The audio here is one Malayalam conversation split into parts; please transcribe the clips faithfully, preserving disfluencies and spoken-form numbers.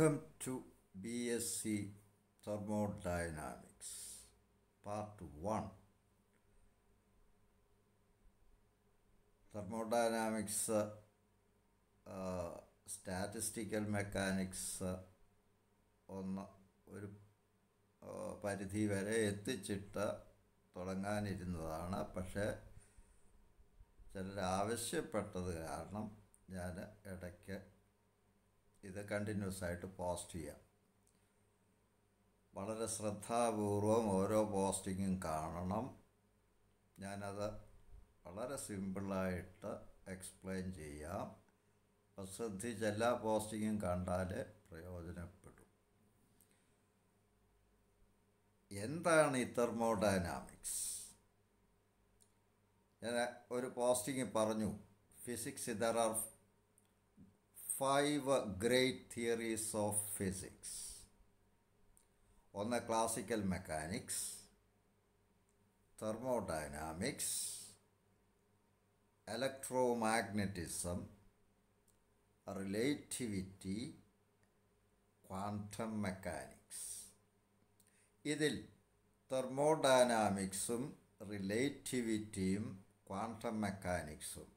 Welcome to B Sc Thermodynamics Part one. Thermodynamics, uh, uh, Statistical Mechanics on ഒരു പരിധി വരെ എത്തിച്ചിട്ട് തുടങ്ങാനിരുന്നതാണ്. പക്ഷേ ചിലർ ആവശ്യപ്പെട്ടത് കാരണം ഞാൻ ഇടയ്ക്ക് ഇത് കണ്ടിന്യൂസ് ആയിട്ട് പോസ്റ്റ് ചെയ്യാം. വളരെ ശ്രദ്ധാപൂർവം ഓരോ പോസ്റ്റിങ്ങും കാണണം. ഞാനത് വളരെ സിമ്പിളായിട്ട് എക്സ്പ്ലെയിൻ ചെയ്യാം. അപ്പോൾ ശ്രദ്ധിച്ച് എല്ലാ പോസ്റ്റിങ്ങും കണ്ടാൽ പ്രയോജനപ്പെടും. എന്താണ് ഈ തെർമോഡൈനാമിക്സ്? ഞാൻ ഒരു പോസ്റ്റിങ് പറഞ്ഞു, physics there are Five great theories of physics. On the classical mechanics, thermodynamics, electromagnetism, relativity, quantum mechanics. ഇതിൽ തെർമോഡൈനാമിക്സും റിലേറ്റിവിറ്റിയും ക്വാണ്ടം മെക്കാനിക്സും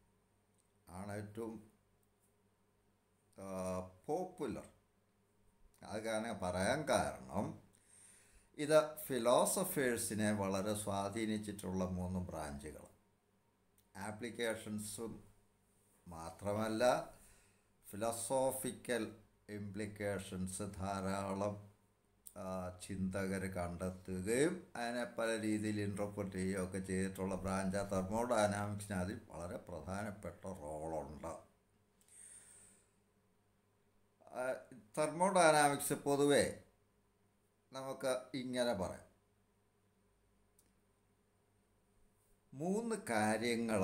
ആണ് ഏറ്റവും പോപ്പുലർ. അത് കാരണം പറയാൻ കാരണം ഇത് ഫിലോസഫേഴ്സിനെ വളരെ സ്വാധീനിച്ചിട്ടുള്ള മൂന്ന് ബ്രാഞ്ചുകൾ. ആപ്ലിക്കേഷൻസും മാത്രമല്ല, ഫിലോസോഫിക്കൽ ഇംപ്ലിക്കേഷൻസ് ധാരാളം ചിന്തകർ കണ്ടെത്തുകയും അതിനെ പല രീതിയിൽ ഇൻറ്റർപ്രറ്റ് ചെയ്യുകയൊക്കെ ചെയ്തിട്ടുള്ള ബ്രാഞ്ച്. തെർമോഡൈനാമിക്സിന് അതിൽ വളരെ പ്രധാനപ്പെട്ട റോളുണ്ട്. തെർമോഡൈനാമിക്സ് പൊതുവേ നമുക്ക് ഇങ്ങനെ പറയാം, മൂന്ന് കാര്യങ്ങൾ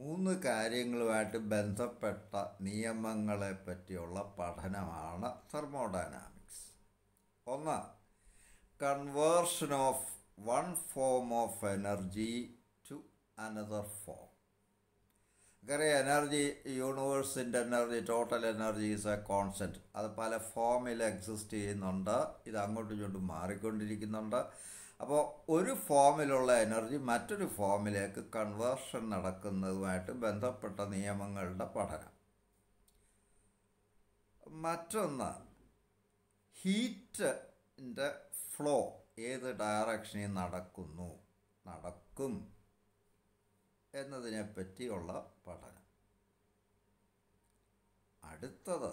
മൂന്ന് കാര്യങ്ങളുമായിട്ട് ബന്ധപ്പെട്ട നിയമങ്ങളെ പറ്റിയുള്ള പഠനമാണ് തെർമോഡൈനാമിക്സ്. ഒന്ന്, conversion of one form of energy to another form. കറിയ എനർജി, യൂണിവേഴ്സിൻ്റെ energy, total energy is a constant. അത് പല ഫോമിൽ എക്സിസ്റ്റ് ചെയ്യുന്നുണ്ട്, ഇത് അങ്ങോട്ടും ഇങ്ങോട്ടും മാറിക്കൊണ്ടിരിക്കുന്നുണ്ട്. അപ്പോൾ ഒരു ഫോമിലുള്ള എനർജി മറ്റൊരു ഫോമിലേക്ക് കൺവേർഷൻ നടക്കുന്നതുമായിട്ട് ബന്ധപ്പെട്ട നിയമങ്ങളുടെ പഠനം. മറ്റൊന്ന്, ഹീറ്റിൻ്റെ ഫ്ലോ ഏത് ഡയറക്ഷനിൽ നടക്കുന്നു നടക്കും എന്നതിനെ പറ്റിയുള്ള പഠനം. അടുത്തത്,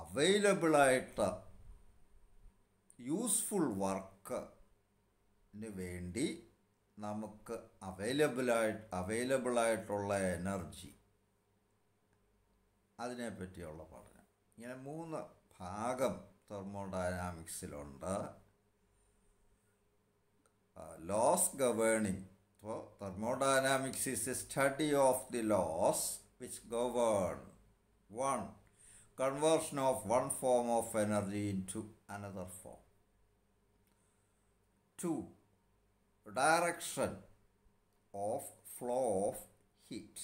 അവൈലബിളായിട്ട് യൂസ്ഫുൾ വർക്കിന് വേണ്ടി നമുക്ക് അവൈലബിളായി അവൈലബിളായിട്ടുള്ള എനർജി, അതിനെ പറ്റിയുള്ള പഠനം. ഇങ്ങനെ മൂന്ന് ഭാഗം തെർമോഡൈനാമിക്സിലുണ്ട്. Laws governing. So, thermodynamics is a study of the laws which govern one conversion of one form of energy into another form. Two, direction of flow of heat.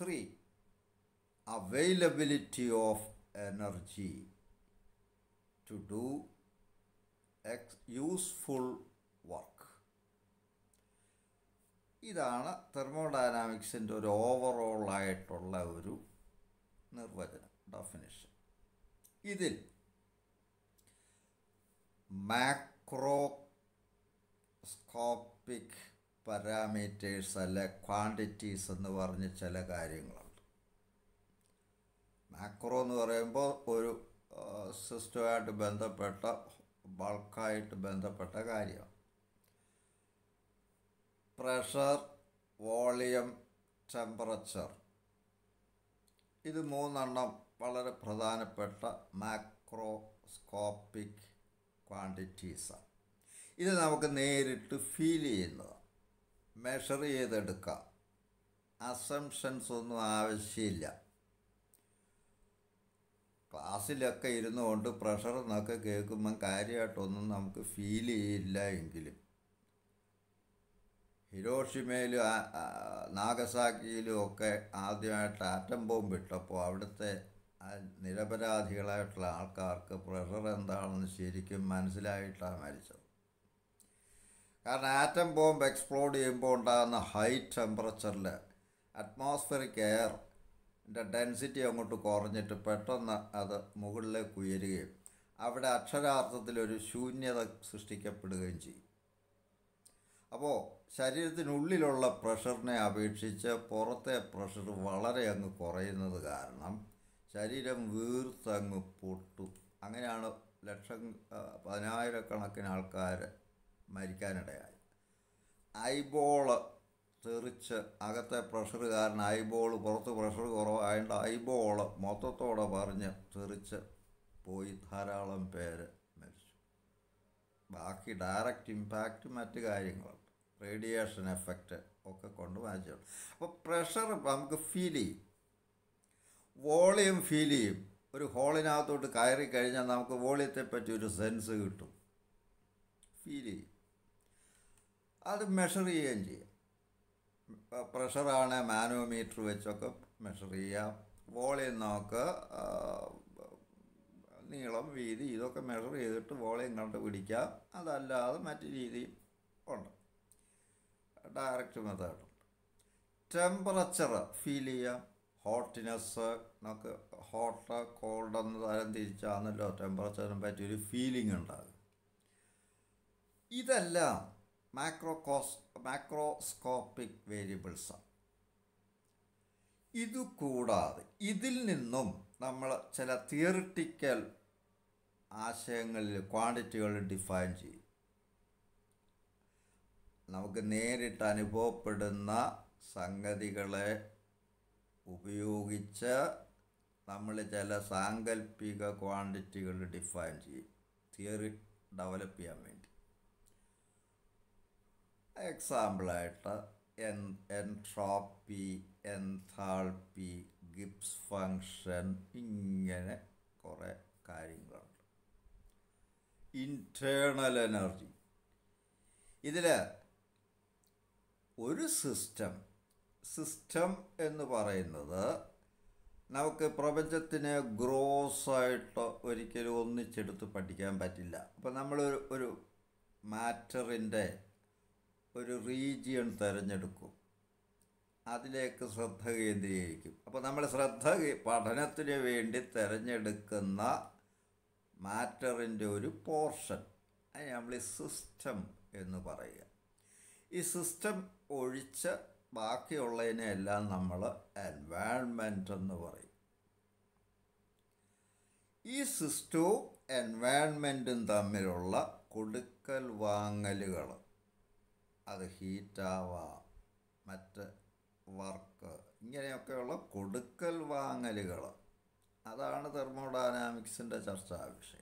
Three, availability of energy to do useful work. ഇതാണ് തെർമോഡൈനാമിക്സിൻ്റെ ഒരു ഓവറോളായിട്ടുള്ള ഒരു നിർവചനം, ഡെഫിനിഷൻ. ഇതിൽ മാക്രോസ്കോപ്പിക് പാരാമീറ്റേഴ്സ് അല്ലെ ക്വാണ്ടിറ്റീസ് എന്ന് പറഞ്ഞ് ചില കാര്യങ്ങളുണ്ട്. മാക്രോ എന്ന് പറയുമ്പോൾ ഒരു സിസ്റ്റമായിട്ട് ബന്ധപ്പെട്ട ബൾക്കായിട്ട് ബന്ധപ്പെട്ട കാര്യമാണ്. പ്രഷർ, വോളിയം, ടെമ്പറേച്ചർ, ഇത് മൂന്നെണ്ണം വളരെ പ്രധാനപ്പെട്ട മാക്രോസ്കോപ്പിക് ക്വാണ്ടിറ്റീസാണ്. ഇത് നമുക്ക് നേരിട്ട് ഫീൽ ചെയ്യുന്നതാണ്, മെഷർ ചെയ്തെടുക്കാം. അസംഷൻസ് ഒന്നും ആവശ്യമില്ല. ക്ലാസ്സിലൊക്കെ ഇരുന്നു കൊണ്ട് പ്രഷർ എന്നൊക്കെ കേൾക്കുമ്പം കാര്യമായിട്ടൊന്നും നമുക്ക് ഫീൽ ചെയ്യില്ല. എങ്കിലും Hiroshima, Nagasaki, Adia, Atom Bomb, Vitapavate, and Nirabada, Hilat, Larkar, Pressure and Down, Shirikim, Mansila, Mariso. An atom bomb exploded in a high temperature. Atmospheric air, the density of the cornet pattern at the Mugula Quiri. After a charter, the Lady Shunia, the Sustica Pudanji. Above, Shadi the Nulilla pressure ne abiticha, porte pressure Valare and the Korean of the Garnam. Shadi them Wurthang put to Angana Letang Panaira Kanakin Alcaire. Americanada eyeball search agate pressure and eyeball porthu pressure and eyeball mothathoda parnja search poi tharalam pere merichu baaki direct impact mattu karyangal radiation effect okke kondu vachu appo pressure namukku feel chey volume feel chey oru hole inathotte kairi kayanja namukku volume the patti oru sense kittu feel chey that measure pressure on a manometer which measure volume knocker Nilum Vidi, look a measure either to volume under Vidica, and the other material on direct method. Temperature, filia, hotness, hot, cold, and the channel temperature and material feeling and either Macrocos macroscopic variables. Idu koodade idil ninnum nammal chala theoretical aashayangalil quantitygal define cheyum. Namukku nerittu anubhavapedunna sangathikale upayogicha nammal chala sankalpika quantitygal define cheyum. Theory develop cheyan vendi. Example en entropy, enthalpy, Gibbs function, ingane kore karyangal. Internal energy. Idile oru system system ennu parayunnathu namukku prapanchathine gross aayittu orikkel onnicheduthu padikkan pattilla. Appo nammal oru matter inde region Taranjaduku Adilek Srathaga in the Eki. Upon Namada Srathaga, Patanatri Vendit Taranjadakana matter in the portion. I am a system in the Paraya. Is system or richer Baki or Lane Ella Namala environment on the Varay. Is system environment in the Mirola Kudakal Wangaligala. Other heat, matter, work, Yakakola, Kudakal Wangaligala. Other thermodynamics in the church.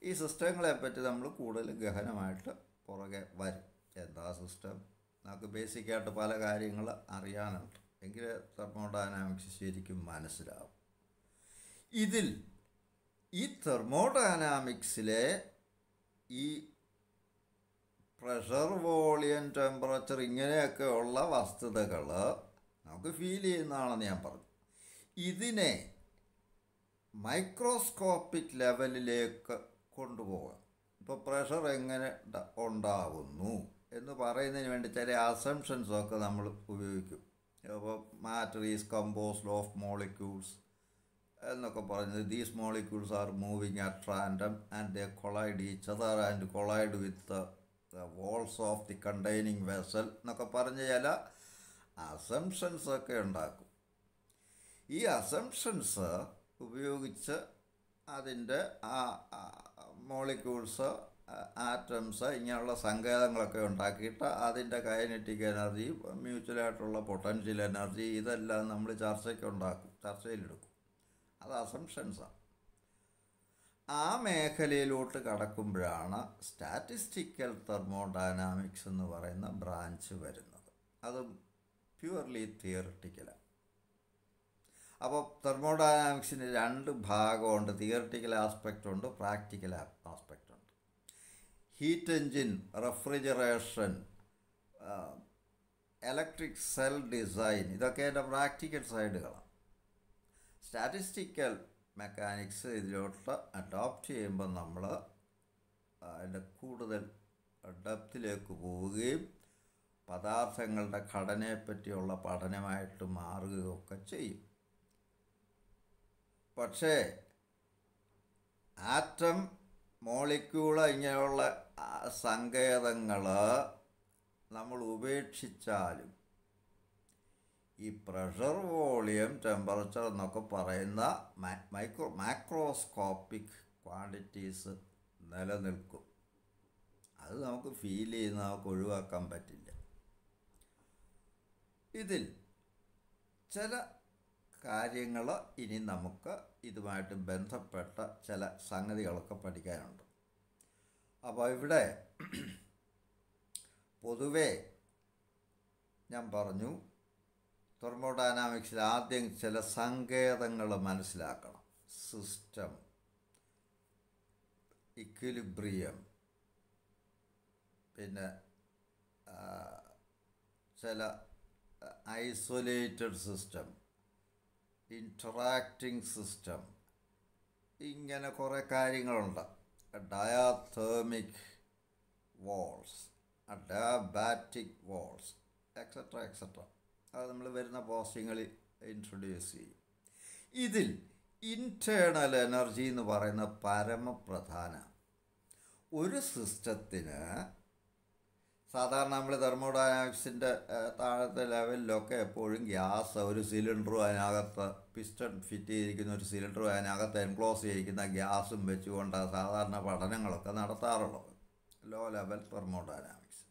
Is a string lapetam look woodal Gahana matter, Poraga, Vari, and the system. Naka basic at Palagaringla, Ariana, Engra thermodynamics Shirikim Manasida. Idil, E thermodynamics lay E. Pressure, volume, temperature, ingeneyakku ulla vasthuthakal namukku feel cheyyunnanu njan paranju. Idine microscopic levelilekku kondupovam. Ippo pressure engane undavunnu ennu parayunnathu vendi chala assumptions okke nammal upayogikkum. Appo matter is composed of molecules ennokku paranju. These molecules are moving at random and they collide each other and collide with the the walls of the containing vessel. Assumptions are Kandaku. E assumptions are Ubuicha Adinda molecules, atoms, Inala Sanga and Lakondakita, Adinda kinetic energy, mutual attrol potential energy, either Lanamli Charse Kondaku, Charse Luku. Other assumptions are. I make a little catacumbra, statistical thermodynamics in the branch of another. Purely theoretical. About thermodynamics in the end bag on the theoretical aspect on the practical aspect. Heat engine, refrigeration, uh, electric cell design. ഇതൊക്കെ practical side statistical mechanics ഇതിലോട്ട് adopt ചെയ്യുമ്പോൾ നമ്മൾ അതിന്റെ കൂടുതൽ ഡെപ്തിലേക്ക് പോവുകയും പദാർത്ഥങ്ങളുടെ ഘടനയെ പറ്റിയുള്ള പഠനമായിട്ട് മാറുകയൊക്കെ ചെയ്യും. പക്ഷേ ആറ്റം മോളിക്യൂൾ ഇങ്ങനെയുള്ള സംഗീതങ്ങൾ നമ്മൾ ഉപേക്ഷിച്ചാലും ഈ പ്രഷർ വോളിയം ടെമ്പറേച്ചർ എന്നൊക്കെ പറയുന്ന മൈക്രോ മാക്രോസ്കോപ്പിക് ക്വാണ്ടിറ്റീസ് നിലനിൽക്കും. അത് നമുക്ക് ഫീൽ ചെയ്യുന്ന നമുക്ക് ഒഴിവാക്കാൻ പറ്റില്ല. ഇതിൽ ചില കാര്യങ്ങൾ ഇനി നമുക്ക് ഇതുമായിട്ട് ബന്ധപ്പെട്ട ചില സംഗതികളൊക്കെ പഠിക്കാനുണ്ട്. അപ്പോൾ ഇവിടെ പൊതുവേ ഞാൻ പറഞ്ഞു തെർമോഡൈനാമിക്സിൽ ആദ്യം ചില സങ്കേതങ്ങൾ മനസ്സിലാക്കണം. സിസ്റ്റം, ഇക്വിലിബ്രിയം, പിന്നെ ചില ഐസൊലേറ്റഡ് സിസ്റ്റം, ഇൻറ്ററാക്റ്റിംഗ് സിസ്റ്റം, ഇങ്ങനെ കുറേ കാര്യങ്ങളുണ്ട്. Diathermic walls, adiabatic walls, etcetera etcetera. അത് നമ്മൾ വരുന്ന പോസ്റ്റിങ്ങളിൽ ഇൻട്രൊഡ്യൂസ് ചെയ്യും. ഇതിൽ ഇൻറ്റേർണൽ എനർജി എന്ന് പറയുന്ന പരമപ്രധാന ഒരു സിസ്റ്റത്തിന്. സാധാരണ നമ്മൾ തെർമോഡൈനാമിക്സിൻ്റെ താഴത്തെ ലെവലിലൊക്കെ എപ്പോഴും ഗ്യാസ്, ഒരു സിലിണ്ടറും അതിനകത്ത് പിസ്റ്റൺ ഫിറ്റ് ചെയ്തിരിക്കുന്ന ഒരു സിലിണ്ടറും അതിനകത്ത് എൻക്ലോസ് ചെയ്തിരിക്കുന്ന ഗ്യാസും വെച്ചുകൊണ്ടാണ് സാധാരണ പഠനങ്ങളൊക്കെ നടത്താറുള്ളത്, ലോ ലെവൽ തെർമോഡൈനാമിക്സ്.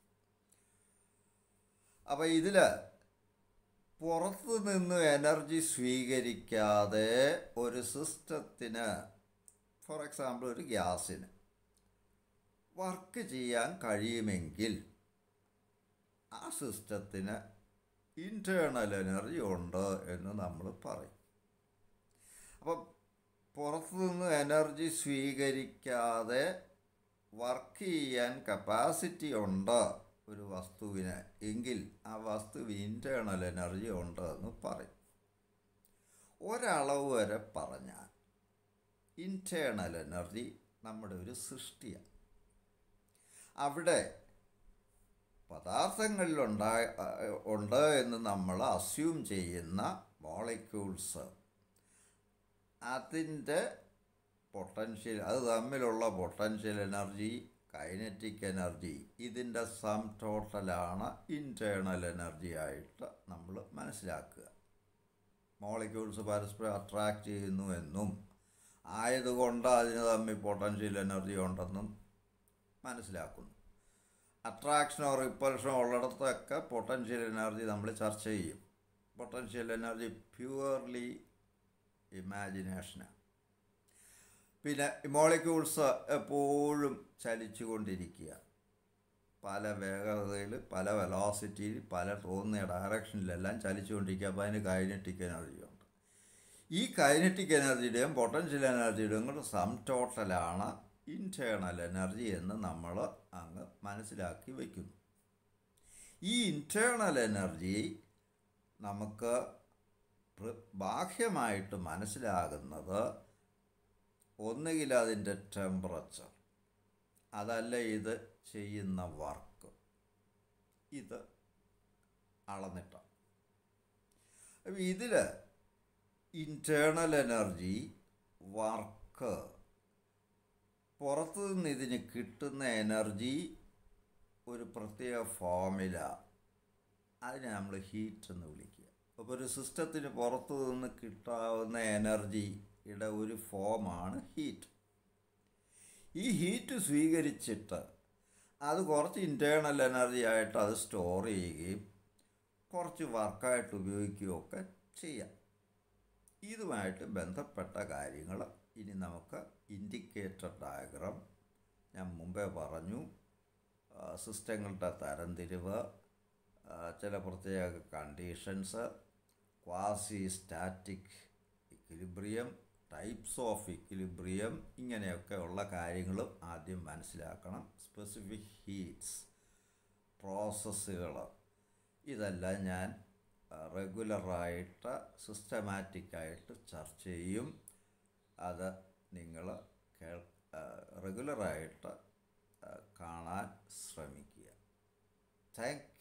അപ്പോൾ ഇതിൽ പുറത്തു നിന്ന് എനർജി സ്വീകരിക്കാതെ ഒരു സിസ്റ്റത്തിന്, ഫോർ എക്സാമ്പിൾ ഒരു ഗ്യാസിന്, വർക്ക് ചെയ്യാൻ കഴിയുമെങ്കിൽ ആ സിസ്റ്റത്തിന് ഇൻറ്റേർണൽ എനർജി ഉണ്ട് എന്ന് നമ്മൾ പറയും. അപ്പം പുറത്തുനിന്ന് എനർജി സ്വീകരിക്കാതെ വർക്ക് ചെയ്യാൻ കപ്പാസിറ്റി ഉണ്ട് ഒരു വസ്തുവിന് എങ്കിൽ ആ വസ്തുവിന് ഇൻറ്റേർണൽ എനർജി ഉണ്ട് എന്ന് പറയും. ഒരളവ് വരെ പറഞ്ഞാൽ ഇൻറ്റേർണൽ എനർജി നമ്മുടെ ഒരു സൃഷ്ടിയാണ്. അവിടെ പദാർത്ഥങ്ങളിലുണ്ടായ ഉണ്ട് എന്ന് നമ്മൾ അസ്യൂം ചെയ്യുന്ന മോളിക്യൂൾസ്, അതിൻ്റെ പൊട്ടൻഷ്യൽ, അത് തമ്മിലുള്ള പൊട്ടൻഷ്യൽ എനർജി, കൈനറ്റിക് എനർജി, ഇതിൻ്റെ സം ടോട്ടലാണ് ഇൻറ്റേർണൽ എനർജി ആയിട്ട് നമ്മൾ മനസ്സിലാക്കുക. മോളിക്യൂൾസ് പരസ്പരം അട്രാക്റ്റ് ചെയ്യുന്നു എന്നും ആയതുകൊണ്ട് അതിന് തമ്മിൽ പൊട്ടൻഷ്യൽ എനർജി ഉണ്ടെന്നും മനസ്സിലാക്കുന്നു. അട്രാക്ഷനോ റിപ്പൽഷനോ ഉള്ളിടത്തൊക്കെ പൊട്ടൻഷ്യൽ എനർജി നമ്മൾ ചർച്ച ചെയ്യും. പൊട്ടൻഷ്യൽ എനർജി പ്യുവർലി ഇമാജിനേഷനാണ്. പിന്നെ മോളിക്യൂൾസ് എപ്പോഴും ചലിച്ചുകൊണ്ടിരിക്കുക, പല വേഗതയിൽ, പല വെലോസിറ്റിയിൽ, പല തോന്നിയ ഡയറക്ഷനിലെല്ലാം ചലിച്ചുകൊണ്ടിരിക്കുക. അപ്പോൾ അതിന് കൈനറ്റിക് എനർജിയുണ്ട്. ഈ കൈനറ്റിക് എനർജിയുടെയും പൊട്ടൻഷ്യൽ എനർജിയുടെയും കൂടെ സം ടോട്ടലാണ് ഇൻറ്റേർണൽ എനർജി എന്ന് നമ്മൾ അങ്ങ് മനസ്സിലാക്കി വയ്ക്കുന്നു. ഈ ഇൻറ്റേർണൽ എനർജി നമുക്ക് ബാഹ്യമായിട്ട് മനസ്സിലാകുന്നത് ഒന്നുകിൽ അതിൻ്റെ ടെമ്പറേച്ചർ, അതല്ല ഇത് ചെയ്യുന്ന വർക്ക്, ഇത് അളന്നിട്ടാണ്. അപ്പം ഇതിൽ ഇൻറ്റേർണൽ എനർജി, വർക്ക്, പുറത്തു നിന്ന് ഇതിന് കിട്ടുന്ന എനർജി, ഒരു പ്രത്യേക ഫോർമുല, അതിനെ നമ്മൾ ഹീറ്റ് എന്ന് വിളിക്കുക. അപ്പോൾ ഒരു സിസ്റ്റത്തിന് പുറത്തു നിന്ന് കിട്ടാവുന്ന എനർജിയുടെ ഒരു ഫോമാണ് ഹീറ്റ്. ഈ ഹീറ്റ് സ്വീകരിച്ചിട്ട് അത് കുറച്ച് ഇൻറ്റേർണൽ എനർജി ആയിട്ട് അത് സ്റ്റോർ ചെയ്യുകയും കുറച്ച് വർക്കായിട്ട് ഉപയോഗിക്കുകയൊക്കെ ചെയ്യാം. ഇതുമായിട്ട് ബന്ധപ്പെട്ട കാര്യങ്ങൾ ഇനി നമുക്ക് ഇൻഡിക്കേറ്റർ ഡയഗ്രാം, ഞാൻ മുമ്പേ പറഞ്ഞു, സിസ്റ്റങ്ങളുടെ തരംതിരിവ്, ചില പ്രത്യേക conditions, quasi static equilibrium, types of equilibrium, ഇങ്ങനെയൊക്കെയുള്ള കാര്യങ്ങളും ആദ്യം മനസ്സിലാക്കണം. സ്പെസിഫിക് ഹീറ്റ്സ്, പ്രോസസ്സുകൾ, ഇതെല്ലാം ഞാൻ റെഗുലറായിട്ട് സിസ്റ്റമാറ്റിക്കായിട്ട് ചർച്ച ചെയ്യും. അത് നിങ്ങൾ റെഗുലറായിട്ട് കാണാൻ ശ്രമിക്കുക. താങ്ക്